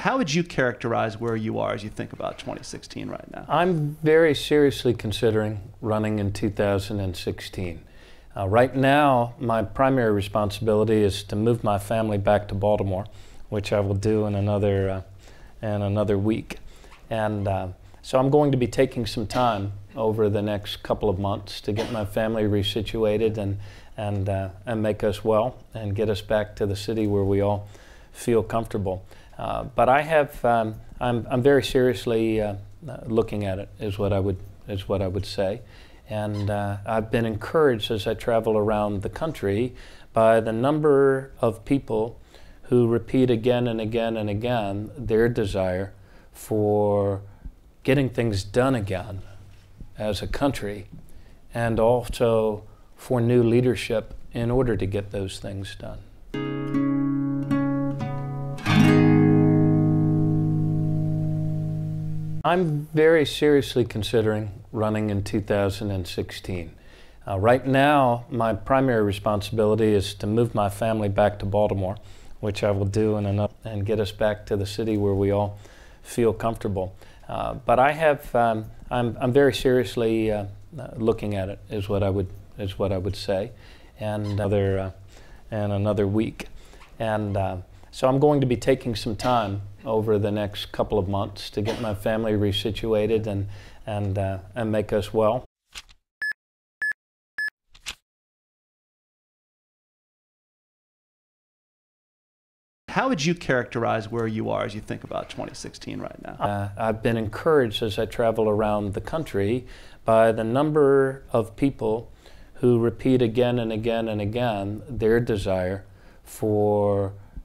How would you characterize where you are as you think about 2016 right now? I'm very seriously considering running in 2016. Right now, my primary responsibility is to move my family back to Baltimore, which I will do in another week. And so I'm going to be taking some time over the next couple of months to get my family resituated and make us well and get us back to the city where we all feel comfortable. But I have I'm very seriously looking at it is what I would say. And I've been encouraged as I travel around the country by the number of people who repeat again and again and again their desire for getting things done again as a country, and also for new leadership in order to get those things done. I'm very seriously considering running in 2016. Right now, my primary responsibility is to move my family back to Baltimore, which I will do and get us back to the city where we all feel comfortable. But I have I'm very seriously looking at it is what I would say, and another week, and so I'm going to be taking some time over the next couple of months to get my family resituated and make us well. How would you characterize where you are as you think about 2016 right now? I've been encouraged as I travel around the country by the number of people who repeat again and again and again their desire for